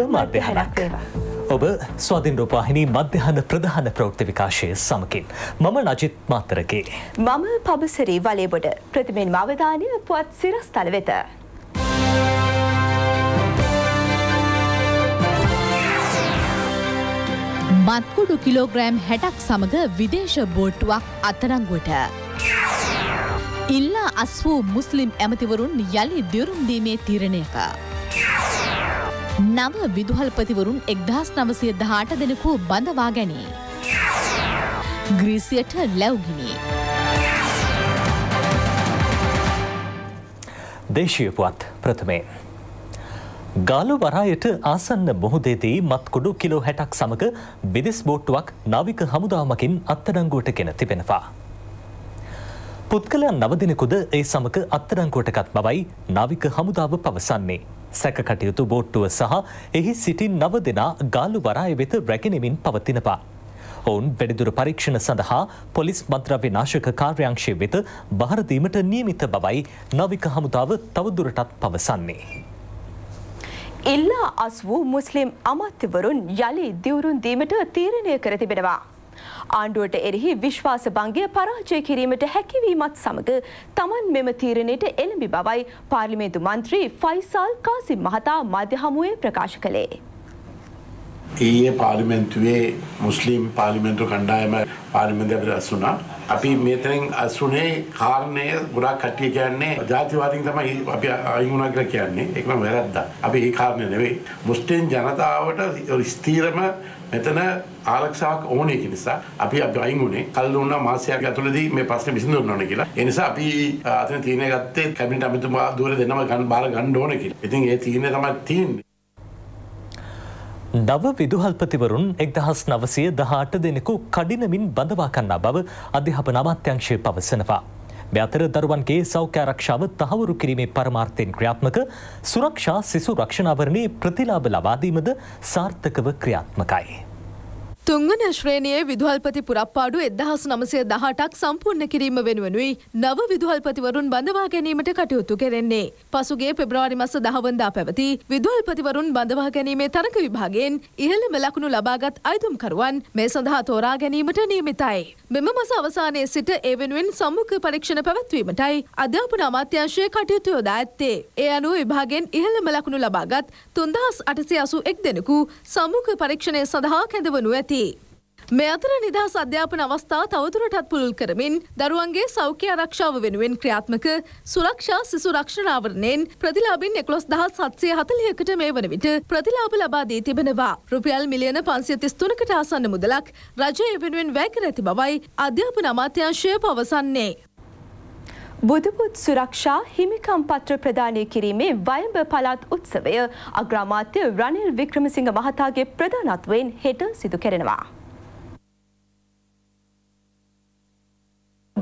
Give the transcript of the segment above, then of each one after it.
ඔබ ස්වාධීනෝපාහිනී මධ්‍යහන ප්‍රධාන ප්‍රවෘත්ති විකාශයේ සමකින් මම රජිත් මාතරකේ මම පබසරි වලේබඩ ප්‍රතිමෙන් අවධානය පුවත් සිරස්තල වෙත මත්කුඩු කිලෝග්‍රෑම් 60ක් සමග විදේශ බෝට්ටුවක් අත්අඩංගුවට ඉල්ලා අස් වූ මුස්ලිම් ඇමතිවරුන් යලි දිරුම් දීමේ තීරණයක नव विदुहलपतिवरुण 1918 दिनको बंदवागनी ग्रीस लवगिनी देशीय पुआत प्रथमे गालु वरायट आसन्न मुहुदेदी मत्कुडु किलो 60ක් සමග විදෙස් බෝට්ටුවක් නාවික හමුදාවකින් අත්අඩංගුවට ගෙන තිබෙනවා පුත්කලයන් නවදිනෙකුද ඒ සමග අත්අඩංගුවටගත් බවයි නාවික හමුදාව පවසන්නේ සැකකටයුතු බෝට්ටුව සහ එහි සිටින් 9 දෙනා ගාලු වරාය වෙත රැගෙනමින් පවතිනවා. ඔවුන් වැඩිදුර පරීක්ෂණ සඳහා පොලිස් මන්ත්‍රාලය නාශක කාර්යාංශය වෙත බහර දීමට නියමිත බවයි නාවික හමුදාව තවදුරටත් පවසන්නේ. ඉල්ලා අස් වූ මුස්ලිම් අමාත්‍යවරුන් යලි දිවුරුන් දීමට තීරණය කර තිබෙනවා. ආණ්ඩුවට එරෙහි විශ්වාස භංගය පරාජය කිරීමට හැකියවීමත් සමග තමන් මෙම තීරණයට එළඹි බවයි පාර්ලිමේන්තු මන්ත්‍රී ෆයිසල් කාසිම් මහතා මාධ්‍ය හමුවේ ප්‍රකාශ කළේ. ඊයේ පාර්ලිමේන්තුවේ මුස්ලිම් පාර්ලිමේන්තු කණ්ඩායම පාර්ලිමේන්තුවට ඇසුණා. අපි මෙතනින් ඇසුනේ කාරණේ ගොඩක් කට්ටිය කියන්නේ ජාතිවාදීන් තමයි අපි අයින් වුණා කියලා කියන්නේ. ඒකම වැරද්දා. අපි ඒ කාරණේ නෙවෙයි. මුස්ලිම් ජනතාවට ස්ථිරම මෙතන ආරක්ෂාවක් ඕනේ කියන නිසා අපි අයින් වුණේ කල්ුණා මාසයක් ඇතුළතදී මේ ප්‍රශ්නේ විසඳන්න ඕනේ කියලා. ඒ නිසා අපි අතන තීරණය ගත්තේ කැබිනට් අමාත්‍යතුමා දුවර දෙනම ගන්න බාර ගන්න ඕනේ කියලා. ඉතින් ඒ තීරණය තමයි තියෙන්නේ. නව විදුහල්පතිවරුන් 1918 දිනකු කඩිනමින් බඳවා ගන්නා බව අධ්‍යාපන අමාත්‍යාංශය පවසනවා. මේ අතර දරුවන්ගේ සෞඛ්‍ය ආරක්ෂාව තහවුරු කිරීමේ පරමාර්ථයෙන් ක්‍රියාත්මක සුරක්ෂා සිසු රක්ෂණාවරණයේ ප්‍රතිලාභ ලබා දීමද සාර්ථකව ක්‍රියාත්මකයි. තුන්වන ශ්‍රේණියේ විදුහල්පති පුරප්පාඩු 1918ක් සම්පූර්ණ කිරීම වෙනුවෙනුයි නව විදුහල්පතිවරුන් බඳවා ගැනීමට කටයුතු කෙරෙන්නේ. පසුගිය පෙබරවාරි මාස 10 වනදා පැවති විදුහල්පතිවරුන් බඳවා ගැනීමේ තරඟ විභාගයෙන් ඉහළම ලකුණු ලබාගත් අයදුම්කරුවන් මේ සඳහා තෝරා ගැනීමට නියමිතයි. මෙම මාස අවසානයේ සිට ඒ වෙනුවෙන් සම්මුඛ පරීක්ෂණ පැවැත්වීමටයි අධ්‍යාපන අමාත්‍යාංශයේ කටයුතු යොදා ඇත්තේ. ඒ අනුව විභාගයෙන් ඉහළම ලකුණු ලබාගත් 3881 දෙනෙකු සම්මුඛ පරීක්ෂණය සඳහා කැඳවනු ඇත. මේ අතර නිදහස් අධ්‍යාපන අවස්ථා තවදුරටත් පුළුල් කරමින් දරුවන්ගේ සෞඛ්‍ය ආරක්ෂාව වෙනුවෙන් ක්‍රියාත්මක සුරක්ෂා සිසු රක්ෂණ ආවරණයෙන් ප්‍රතිලාභින් 11740කට මේ වන විට ප්‍රතිලාභ ලබා දී තිබෙනවා. රුපියල් මිලියන 533කට ආසන්න මුදලක් රජය වෙනුවෙන් වැය කර ඇති බවයි අධ්‍යාපන අමාත්‍යාංශය පවසන්නේ. බුදුපුත් සුරක්ෂා හිමිකම් පත්‍ර ප්‍රදානය කිරීමේ වයඹ පළාත් උත්සවය අග්‍රාමාත්‍ය රනිල් වික්‍රමසිංහ මහතාගේ ප්‍රධානත්වයෙන් හෙට සිදු කෙරෙනවා.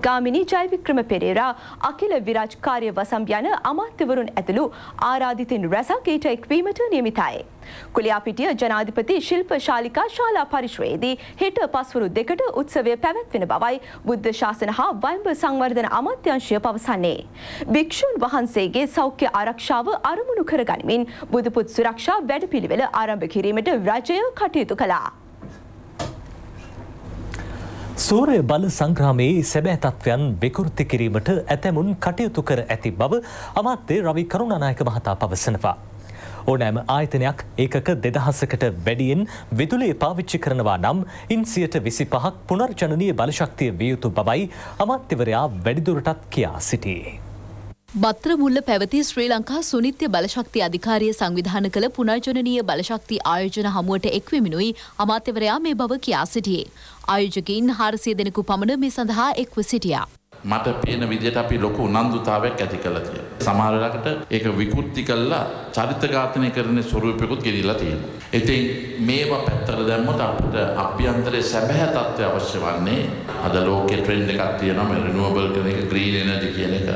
ගාමිණී ජයවික්‍රම පෙරේරා අකිල විරාජ් කාර්ය වසම් යන අමාත්‍යවරුන් ඇතුළු ආරාධිතින් රැසක් ඊට එක්වීමට නියමිතයි. කුලියාපිටිය ජනාධිපති ශිල්ප ශාලිකා ශාලා පරිශ්‍රයේදී හෙට පස්වරු 2ට උත්සවය පැවැත්වෙන බවයි බුද්ධ ශාසන හා වයඹ සංවර්ධන අමාත්‍යාංශය පවසන්නේ. භික්ෂුන් වහන්සේගේ සෞඛ්‍ය ආරක්ෂාව අරමුණු කරගනිමින් බුදුපුත් සුරක්ෂා වැඩපිළිවෙල ආරම්භ කිරීමට රජය කටයුතු කළා. සූර්ය බල සංග්‍රාමයේ සැබෑ තත්වයන් විකෘති කිරීමට ඇතැමුන් කටයුතු කර ඇති බව අමාත්‍ය රවි කරුණානායක මහතා පවසනවා. ඕනෑම ආයතනයක් ඒකක 2000කට වැඩියෙන් විදුලිය පාවිච්චි කරනවා නම් ඉන් 25% පුනර්ජනනීය බලශක්තිය විය යුතු බවයි අමාත්‍යවරයා වැඩිදුරටත් කියා සිටියේ. බත්‍රමුල්ල පැවති ශ්‍රී ලංකා සුනිත්‍ය බලශක්ති අධිකාරිය සංවිධාන කළ පුනර්ජනනීය බලශක්ති ආයෝජන හමුවට එක්වෙමිනුයි අමාත්‍යවරයා මේ බව කියා සිටියේ. ආයෝජකයින් 400 දෙනෙකු පමණ මේ සඳහා එක්ව සිටියා. මට පේන විදිහට අපි ලොකු උනන්දුතාවයක් ඇති කළා කියලා. සමහර වෙලාවකට ඒක විකෘති කළා චරිත ඝාතනය කරන ස්වරූපයකට ගෙනිලා තියෙනවා. ඉතින් මේවා පැත්තට දැම්මොත් අපිට අභ්‍යන්තරයේ සැබෑ තත්ත්වය අවශ්‍ය වන්නේ අද ලෝකයේ ට්‍රෙන්ඩ් එකක් තියෙනවා මේ රිනූවබල් කියන එක, ග්‍රීන් එනර්ජි කියන එක.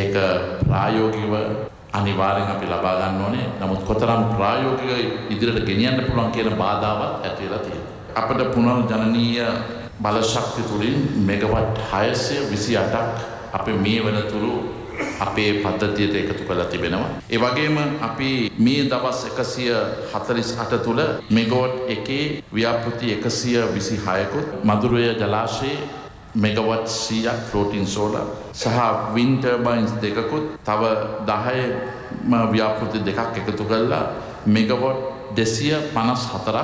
ඒක ප්‍රායෝගිකව අනිවාර්යෙන් අපි ලබා ගන්න ඕනේ. නමුත් කොතරම් ප්‍රායෝගිකව ඉදිරියට ගෙනියන්න පුළුවන් කියන බාධාවත් ඇති වෙලා තියෙනවා. අපිට පුනර්ජනනීය බලශක්ති තුලින් මෙගාවට් 628ක් අපි මේ වෙනතුරු අපේ පද්ධතියට එකතු කරලා තිබෙනවා. ඒ වගේම අපි මේ දවස් 148 තුල මෙගාවට් එකේ ව්‍යාපෘති 126කුත් මදුරය ජලාශයේ මෙගාවට් 100ක් ෆ්ලෝටින් සෝලර් සහ වින්ඩ් ටර්බයින්ස් දෙකකුත් තව 10 ව්‍යාපෘති දෙකක් එකතු කරලා මෙගාවට් 254ක්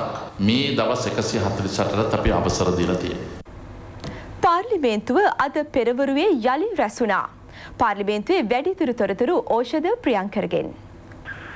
මේ දවස් 148ට අපි අවසර දීලා තියෙනවා. පාර්ලිමේන්තුව අද පෙරවරුවේ යලි රැස්ුණා. පාර්ලිමේන්තුවේ වැඩිදුර තොරතුරු ඖෂධ ප්‍රියංකරගෙන්.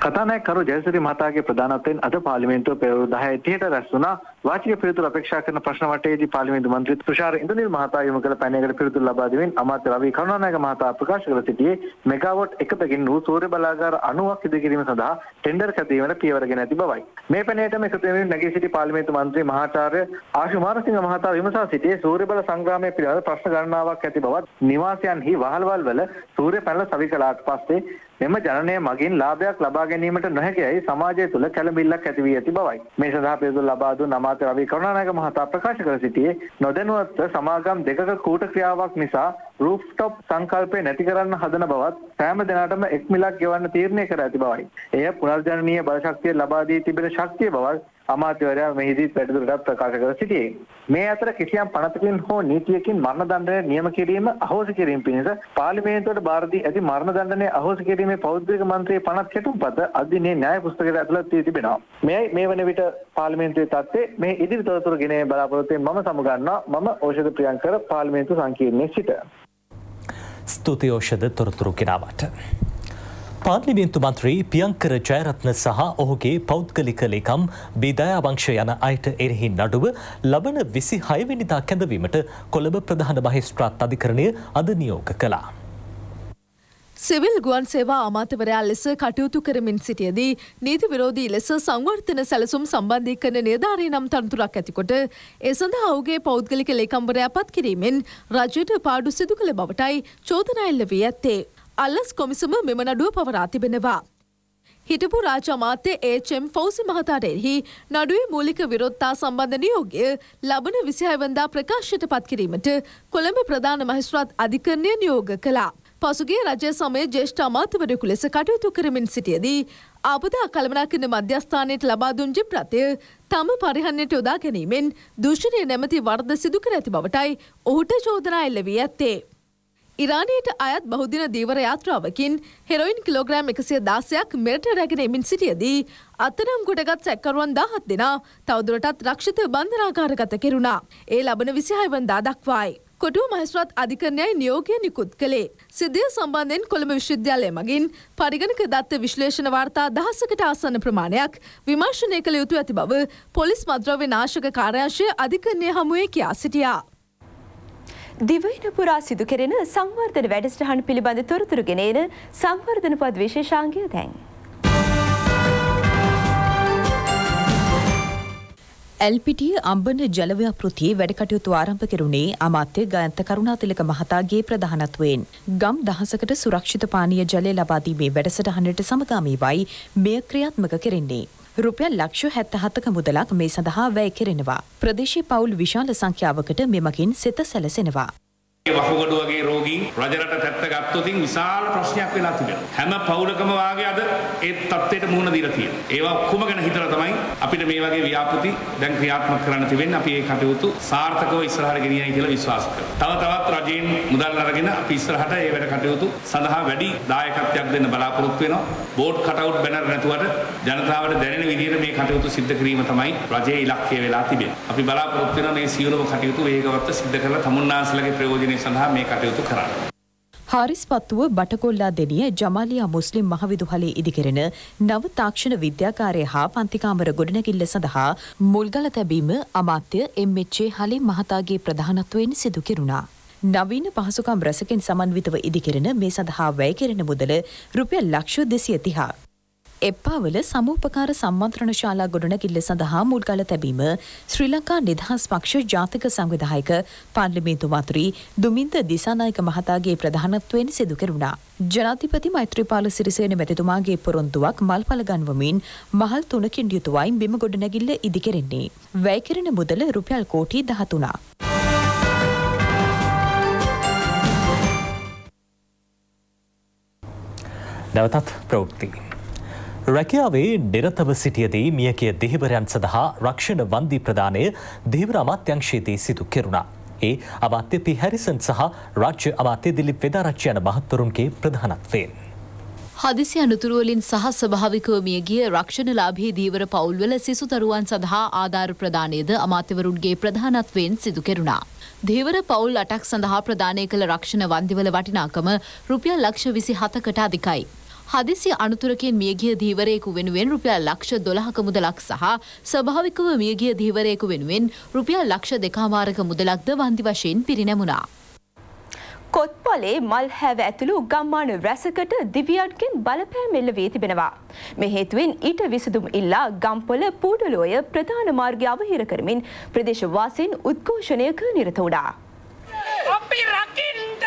කතානායකකරු ජයසිරි මහතාගේ ප්‍රධානත්වයෙන් අද පාර්ලිමේන්තුව පෙරවරු 10:30ට රැස්ුණා. වාචික පිළිතුරු අපේක්ෂා කරන ප්‍රශ්න වටේදී පාර්ලිමේන්තු මන්ත්‍රී තුෂාර ඉන්ද්‍රනිල් මහතා යොමු කළ පැනයකට පිළිතුරු ලබා දෙමින් අමාත්‍ය රවි කරුණානායක මහතා ප්‍රකාශ කළ සිටියේ මෙගාවොට් 1කින් වූ සූර්ය බලාගාර 90ක් ඉදි කිරීම සඳහා ටෙන්ඩර් කැදීමන පියවර ගෙන ඇති බවයි. මේ පැනයටම එකතු වෙමින් නැගී සිටි පාර්ලිමේන්තු මන්ත්‍රී මහාචාර්ය ආශු මාරසිංහ මහතා විමසා සිටියේ සූර්ය බල සංග්‍රාමයේ පිළිබඳ ප්‍රශ්න ගණනාවක් ඇති බවත් නිවාසයන්හි වහල්වල්වල සූර්ය පැනල සවි කළාට පස්සේ මෙම ජනනය මගින් ලාභයක් ලබා ගැනීමට නොහැකියි සමාජය තුළ කැළඹිල්ලක් ඇති වී ඇති බවයි. මේ සඳහා පිළිතුරු ලබා දුන් අමාත්‍ය රවි කරුණානායක මහතා ප්‍රකාශ කර සිටියේ නොදැනුවත් සමාගම් දෙකක කූට ක්‍රියාවක් නිසා රූෆ්ටොප් සංකල්පය නැති කරන්න හදන බවත් සෑම දිනකටම එක් මිලක් ගෙවන්න තීරණය කර ඇති බවයි. එය පුනර්ජනනීය බලශක්තිය ලබා දී තිබෙන ශක්තිය බවත් අමාත්‍යවරයා මෙහිදී වැඩිදුරටත් ප්‍රකාශ කර සිටියේ. මේ අතර කිසියම් පනතකින් හෝ නීතියකින් මරණ දඬුවම නියම කිරීම අහෝසි කිරීම පිණිස පාර්ලිමේන්තුවට බාර දී ඇති මරණ දඬුවම අහෝසි කිරීමේ පෞද්ගලික මන්ත්‍රී 50 කෙටුම්පත අධිනේ න්‍යාය පුස්තකයට ඇතුළත් වී තිබෙනවා. මෙයයි මේ වන විට පාර්ලිමේන්තුවේ තත්ත්වය. මේ ඉදිරි තොරතුරු ගෙන බලාපොරොත්තුෙන් මම සමුගන්නවා. මම ඖෂධ ප්‍රියංකර පාර්ලිමේන්තු සංකීර්ණයේ සිට. ස්තුති ඖෂධ තොරතුරු කිනාවට. පාර්ලිමේන්තු මන්ත්‍රී පියංකර ජයරත්න සහ ඔහුගේ පෞද්ගලික ලේකම් බිදයාවංශ යන අයට එරෙහි නඩුව ලබන 26 වෙනිදා කැඳවීමට කොළඹ ප්‍රධාන මහේස්ත්‍රාත් අධිකරණය අද නියෝග කළා. සිවිල් ගුවන් සේවා අමාත්‍යවරයා ලෙස කටයුතු කරමින් සිටියදී නීති විරෝධී ලෙස සංවර්ධන සැලසුම් සම්බන්ධීකරණ නිලධාරී නම් තනතුරක් ඇතිකොට ඒ සඳහා ඔහුගේ පෞද්ගලික ලේකම්වරයා පත් කිරීමෙන් රජයට පාඩු සිදු කළ බවටයි චෝදනා එල්ල වී ඇත්තේ. අල්ලස් කොමිසම මෙම නඩුව පවරා තිබෙනවා. හිටපු රාජ්‍ය අමාත්‍ය එච්.එම්. ෆෞසි මහතාට එරෙහි නඩුවේ මූලික විරෝධතා සම්බන්ධ නියෝගය ලබන 26 වෙනිදා ප්‍රකාශයට පත් කිරීමට කොළඹ ප්‍රධාන මහේස්ත්‍රාත් අධිකරණය නියෝග කළා. පසුගිය රජය සමයේ ජ්‍යෙෂ්ඨ අමාත්‍යවරයෙකු ලෙස කටයුතු කරමින් සිටියදී ආපදා කළමනාකරණ මධ්‍යස්ථානයට ලබා දුන් ජිප්‍රත්‍ය තම පරිහරණයට යොදා ගැනීමෙන් දූෂණය නැමැති වරද සිදු කර ඇති බවටයි ඔහුට චෝදනා එල්ල වී ඇත්තේ. ඉරානයට අයත් බහුදින දීවර යාත්‍රාවකින් හෙරොයින් කිලෝග්‍රෑම් 116ක් මෙරට රැගෙන එමින් සිටියදී අත්අඩංගුවට ගොඩගත් සැකකරුවන් 17 දෙනා තවදුරටත් රක්ෂිත බන්ධනාගාරගත කෙරුණා. ඒ ලබන 26 වෙනිදා දක්වායි. කොටුව මහේස්ත්‍රාත් අධිකරණයයි නියෝගය නිකුත් කළේ. සිද්ධිය සම්බන්ධයෙන් කොළඹ විශ්වවිද්‍යාලය මගින් පරිගණක දත්ත විශ්ලේෂණ වාර්තා 1000කට ආසන්න ප්‍රමාණයක් විමර්ශනය කළ යුතු ඇති බව පොලිස් මද්‍රව්‍ය නාශක කාර්යාංශය අධිකරණය හමුවේ කියා සිටියා. දිවයින පුරා සිදු කෙරෙන සංවර්ධන වැඩසටහන් පිළිබඳ තොරතුරු ගෙන එන සංවර්ධන පද විශේෂාංගය දැන්. එල්පිටිය අම්බන ජල ව්‍යාපෘතියේ වැඩකටයුතු ආරම්භ කෙරුණේ අමාත්‍ය ගයන්ත කරුණාතිලක මහතාගේ ප්‍රධානත්වයෙන්. ගම් දහසකට සුරක්ෂිත පානීය ජලය ලබා දීමේ වැඩසටහනට සමගාමීවයි මෙය ක්‍රියාත්මක කෙරෙන්නේ. රුපියල් ලක්ෂ 77ක මුදලක් මේ සඳහා වැය කෙරෙනවා. ප්‍රදේශීය පවුල් විශාල සංඛ්‍යාවකට මෙමකින් සිත සැලසෙනවා. වහුගඩුවගේ රෝගීන් රජරට තැත්ත ගත්තොත් විශාල ප්‍රශ්නයක් වෙලා තිබෙනවා. හැම පවුලකම වාගේ අද ඒ තත්ත්වයට මුහුණ දීලා තියෙනවා. ඒවා ඔක්කොම ගැන හිතලා තමයි අපිට මේ වගේ ව්‍යාපෘති දැන් ක්‍රියාත්මක කරන්න තිබෙන්නේ. අපි ඒ කටයුතු සාර්ථකව ඉස්සරහට ගෙනියයි කියලා විශ්වාස කරනවා. තව තවත් රජයෙන් මුදල් අරගෙන අපි ඉස්සරහට මේ වැඩ කටයුතු සඳහා වැඩි දායකත්වයක් දෙන්න බලාපොරොත්තු වෙනවා. බෝඩ් කටවුට් බැනර් නැතුවට ජනතාවට දැනෙන විදිහට මේ කටයුතු සිද්ධ කිරීම තමයි රජයේ ඉලක්කය වෙලා තිබෙන්නේ. අපි බලාපොරොත්තු වෙනවා මේ සියලුම කටයුතු වේගවත් සිද්ධ කරලා තමුන්නාන්සලගේ ප්‍රයෝජන සඳහා මේ කටයුතු කරන්න. හාරිස් පත්තුව බටකොල්ලා දෙනිය ජමාලියා මුස්ලිම් මහවිදුහලේ ඉදිකරන නව තාක්ෂණ විද්‍යාකාරය හා පන්තිකාමර ගොඩනැගිල්ල සඳහා මුල්ගල තැබීම අමාත්‍ය එම්.එච්.ඒ. හලේ මහතාගේ ප්‍රධානත්වයෙන් සිදු කෙරුණා. නවීන පහසුකම් රැසකින් සමන්විතව ඉදිකරන මේ සඳහා වැය කෙරෙන මුදල රුපියල් ලක්ෂ 230ක්. එප්පාවල සමූපකාර සම්මන්ත්‍රණ ශාලා ගොඩනැගිල්ල සඳහා මුල්ගල තැබීම ශ්‍රී ලංකා නිදහස් පක්ෂ ජාතික සංවිධායක පාර්ලිමේන්තු මන්ත්‍රී දුමින්ද දිසානායක මහතාගේ ප්‍රධානත්වයෙන් සිදු කෙරුණා. ජනාධිපති මෛත්‍රීපාල සිරිසේන මැතිතුමාගේ පොරොන්දුවක් මල්පල ගන්වමින් මහල් 3කින් යුතුවයි බිම ගොඩනැගිල්ල ඉදිකෙරෙන්නේ. වැය කෙරෙන මුදල රුපියල් කෝටි 13ක්. නැවතත් ප්‍රවෘත්ති. රැකියාවේ නිරතව සිටියදී මියගිය දෙහිවරයන් සඳහා රක්ෂණ වන්දි ප්‍රදානය දෙහිවර අමාත්‍යංශයේදී සිදු කෙරුණා. ඒ අමාත්‍ය පී හැරිසන් සහ රාජ්‍ය අමාත්‍ය දිලිප් වේදාරච්චි යන මහත්වරුන්ගේ ප්‍රධානත්වයෙන්. හදිසි අනතුරු වලින් සහ ස්වභාවිකව මියගිය රක්ෂණලාභී දීවර පවුල්වල සිසුතරුවන් සඳහා ආධාර ප්‍රදානයද අමාත්‍යවරුන්ගේ ප්‍රධානත්වයෙන් සිදු කෙරුණා. देवर पउल अटक सदहा प्रदान कल रक्षण वंदिवल वटिनाकम रुपया लक्ष विसी हतकट अधिकाई हदिसी अणुतुरकेन मियगिय धीवरेकु वेनुवेन रुपया लक्ष दोलहक मुदलक सह स्वाभाविकव मियगिय धीवरेकु वेनुवेन रुपया लक्ष देकहामारक मुदलक्द वंदि वशेन पिरिनमुना कोत्पले मल हैव ඇතුළු ගම්මාන රැසකට දිව්‍යයන්ගෙන් බලපෑම් එල්ල වී තිබෙනවා. මේ හේතුවෙන් ඊට විසඳුම් ඉල්ලා ගම්පොළ පූඩලෝය ප්‍රධාන මාර්ගය අවහිර කරමින් ප්‍රදේශවාසීන් උද්ඝෝෂණයක නිරත වුණා. අපි රකින්න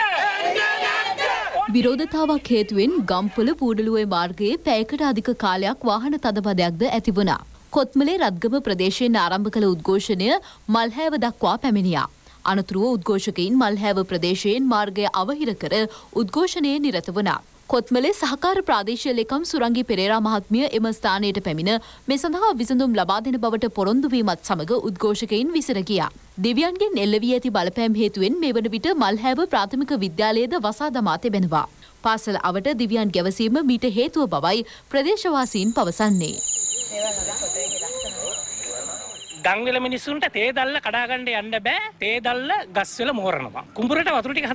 විරෝධතාවක් හේතුවෙන් ගම්පොළ පූඩලෝය මාර්ගයේ පැයකට අධික කාලයක් වාහන තදබදයක්ද ඇති වුණා. කොත්මලේ රත්ගම ප්‍රදේශයෙන් ආරම්භ කළ උද්ඝෝෂණය මල් හැව දක්වා පැමිණියා. අනතුරුව උද්ඝෝෂකයින් මල්හැව ප්‍රදේශයෙන් මාර්ගය අවහිර කර උද්ඝෝෂණයේ නිරත වුණා. කොත්මලේ සහකාර ප්‍රාදේශීය ලේකම් සුරංගි පෙරේරා මහත්මිය එම ස්ථානයට පැමිණ මේ සඳහා විසඳුම් ලබා දෙන බවට පොරොන්දු වීමත් සමග උද්ඝෝෂකයින් විසිර ගියා. දෙවියන්ගෙන් එල්ල වී ඇති බලපෑම් හේතුවෙන් මේ වන විට මල්හැව ප්‍රාථමික විද්‍යාලයේද වසා දමා තිබෙනවා. පාසල අවට දෙවියන් ගැවසීම මීට හේතුව බවයි ප්‍රදේශවාසීන් පවසන්නේ. ගංගල මිනිසුන්ට තේ දැල්ල කඩා ගන්න යන්න බෑ. තේ දැල්ල ගස්වල මෝරනවා. කුඹුරට වතුර ටික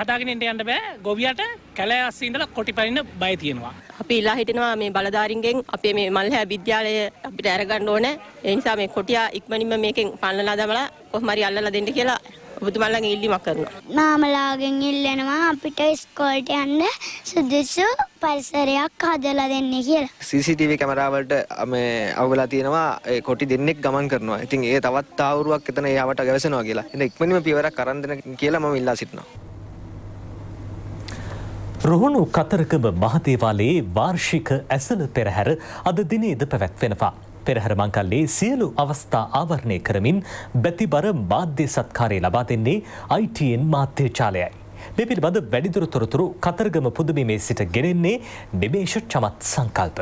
හදාගෙන යන්න බෑ. ගොවියට කැලෑ අස්සේ ඉඳලා කොටිපරින්න බය තියෙනවා. අපි ඉල්ලා හිටිනවා මේ බලධාරීන්ගෙන් අපේ මේ මල්හැ විද්‍යාලය අපිට අරගන්න ඕනේ. ඒ නිසා මේ කොටියා ඉක්මනින්ම මේකෙන් පන්නලා දාමලා කොහොම හරි අල්ලලා දෙන්න කියලා ඔබතුමාලගෙන් ඉල්ලීමක් කරනවා. මාමලාගෙන් ඉල්ලනවා අපිට ඉස්කෝලට යන්න සුදුසු පරිසරයක් හදලා දෙන්න කියලා. CCTV කැමරා වලට මේ අවගලා තියෙනවා ඒ කොටි දෙන්නෙක් ගමන් කරනවා. ඉතින් ඒ තවත් තාවුරුවක් එතන එයාවට ගැවසෙනවා කියලා. එන ඉක්මනින්ම පියවරක් අරන් දෙන්න කියලා මම ඉල්ලා සිටිනවා. රුහුණු කතරගම මහදේවාලයේ වාර්ෂික ඇසළ පෙරහැර අද දිනේද පැවැත්වෙනවා. පෙරහැර මංකල්ලේ සියලු අවස්ථා ආවරණය කරමින් බැතිබර මාධ්‍ය සත්කාරය ලබා දෙන්නේ ITN මාධ්‍යජාලයයි. මේ පිළිබඳ වැඩිදුර තොරතුරු කතරගම පුදුබිමේ සිට ගෙනෙන්නේ නිමේෂ චමත් සංකල්ප.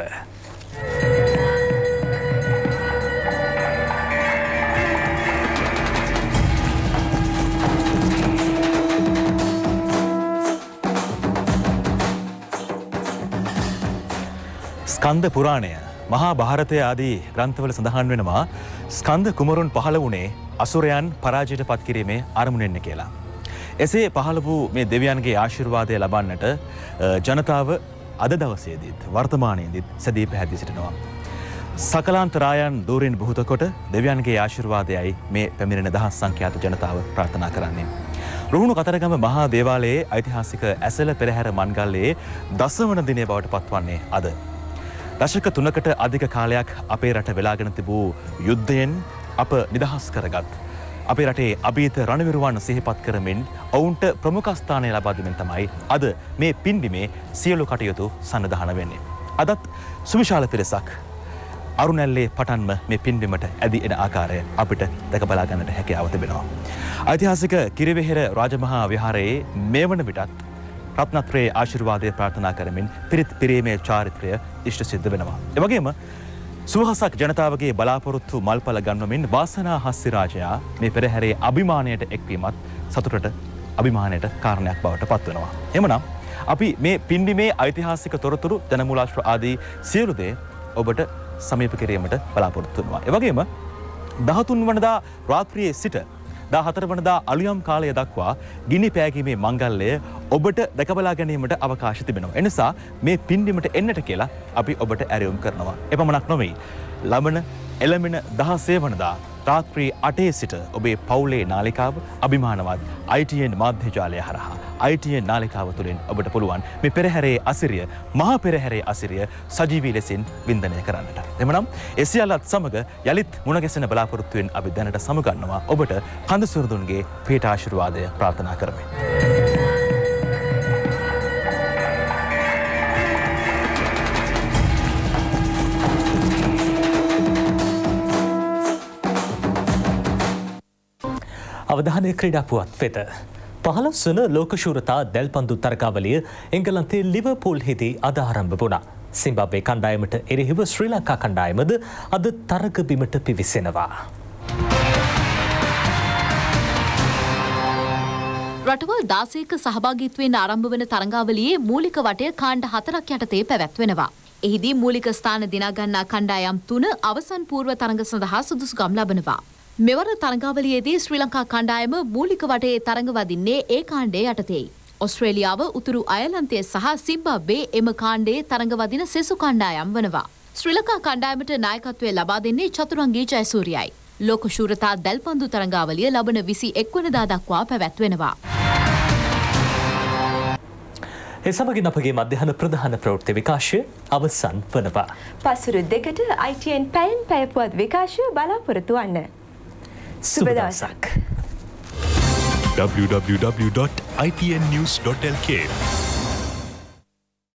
ස්කන්ධ පුරාණය මහා භාරතය ආදී ග්‍රන්ථවල සඳහන් වෙනවා ස්කන්ධ කුමරුන් පහළ වුණේ අසුරයන් පරාජයට පත් කිරීමේ අරමුණෙන් කියලා. එසේ පහළ වූ මේ දෙවියන්ගේ ආශිර්වාදය ලබන්නට ජනතාව අද දවසේදීත් වර්තමානයේදීත් සැදී පැහැදී සිටිනවා. සකලාන්තරායන් දෝරින් බුත කොට දෙවියන්ගේ ආශිර්වාදයයි මේ පැමිණෙන දහස් සංඛ්‍යාත ජනතාව ප්‍රාර්ථනා කරන්නේ. රුහුණු කතරගම මහා දේවාලයේ ඓතිහාසික ඇසළ පෙරහැර මංගල්‍යයේ 10 වන දිනේ බවට පත්වන්නේ අද. දශක 3කට අධික කාලයක් අපේ රට වෙලාගෙන තිබූ යුද්ධයෙන් අප නිදහස් කරගත් අපේ රටේ අභීත රණවිරුවන් සිහිපත් කරමින් ඔවුන්ට ප්‍රමුඛ ස්ථානය ලබා දීමෙන් තමයි අද මේ පින්බිමේ සියලු කටයුතු සන්නද්ධාන වෙන්නේ. අදත් සුවිශාල පිරිසක් අරුණැල්ලේ පටන්ම මේ පින්බිමට ඇදී එන ආකාරය අපිට දැක බලා ගන්නට හැකියාව තිබෙනවා. ඓතිහාසික කිරිවෙහෙර රාජමහා විහාරයේ මේවන විටත් රත්නත්‍රයේ ආශිර්වාදය ප්‍රාර්ථනා කරමින් පිරිත් පිරීමේ චාරිත්‍රය ඉෂ්ට සිද්ධ වෙනවා. එවැගේම සුවහසක් ජනතාවගේ බලාපොරොත්තු මල්පල ගන්වමින් වාසනා හස්සිරාජයා මේ පෙරහැරේ අභිමානයට එක්වීමත් සතුටට අභිමානයට කාරණයක් බවට පත් වෙනවා. එමනම් අපි මේ පින්බිමේ ඓතිහාසික තොරතුරු ජනමූලාශ්‍ර ආදී සියලු දේ ඔබට සමීප කිරීමට බලාපොරොත්තු වෙනවා. එවැගේම 13 වනදා රාත්‍රියේ සිට 14 වනදා අලුයම් කාලය දක්වා ගිනි පෑගීමේ මංගල්‍යය ඔබට දැකබලා ගැනීමට අවකාශ තිබෙනවා. එනිසා මේ පින්බිමට එන්නට කියලා අපි ඔබට ඇරයුම් කරනවා. එපමණක් නොවේ. ලබන එළඹෙන 16 වනදා රාත්‍රී 8 සිට ඔබේ පවුලේ නාලිකාව අභිමානවත් ITN මාධ්‍යජාලය හරහා ITN නාලිකාව තුළින් ඔබට පුළුවන් මේ පෙරහැරේ අසිරිය මහා පෙරහැරේ අසිරිය සජීවී ලෙසින් වින්දනය කරන්නට. එමනම් ඒ සියල්ලත් සමග යලිත් මුණගැසෙන බලාපොරොත්තුවෙන් අපි දැනට සමුගන්නවා ඔබට කඳ සුරදුන්ගේ පිට ආශිර්වාදය ප්‍රාර්ථනා කරමින්. අවධානය ක්‍රීඩා පුවත් වෙත. 15 වන ලෝකශූරතා දැල්පන්දු තරගාවලිය එංගලන්තයේ ලිවර්පූල්හිදී අද ආරම්භ වුණා. සිම්බාබ්වේ කණ්ඩායමට එරෙහිව ශ්‍රී ලංකා කණ්ඩායමද අද තරග බිමට පිවිසෙනවා. රටවල් 16ක සහභාගීත්වයෙන් ආරම්භ වන තරගාවලියේ මූලික වටය කාණ්ඩ 4ක් යටතේ පැවැත්වෙනවා. එහිදී මූලික ස්ථාන දිනාගන්නා කණ්ඩායම් 3 අවසන් පූර්ව තරඟ සඳහා සුදුසුකම් ලබනවා. මෙවර තරගාවලියේදී ශ්‍රී ලංකා කණ්ඩායම මූලික වටේ තරඟ වදින්නේ ඒ කාණ්ඩයේ යටතේයි. ඔස්ට්‍රේලියාව, උතුරු අයර්ලන්තය සහ සිම්බාබ්වේ එම කාණ්ඩයේ තරඟ වදින සෙසු කණ්ඩායම් වනවා. ශ්‍රී ලංකා කණ්ඩායමට නායකත්වය ලබා දෙන්නේ චතුරංගී ජයසූරියයි. ලෝක ශූරතා දැල්පන්දු තරඟාවලිය ලබන 21 වෙනිදා දක්වා පැවැත්වෙනවා. එසමගින් අපගේ මධ්‍යහන ප්‍රධාන ප්‍රවෘත්ති විකාශය අවසන් වනවා. පසුරු දෙකට ITN පැයෙන් පැය පුවත් විකාශය බලාපොරොත්තු වන්න. www.itnnews.lk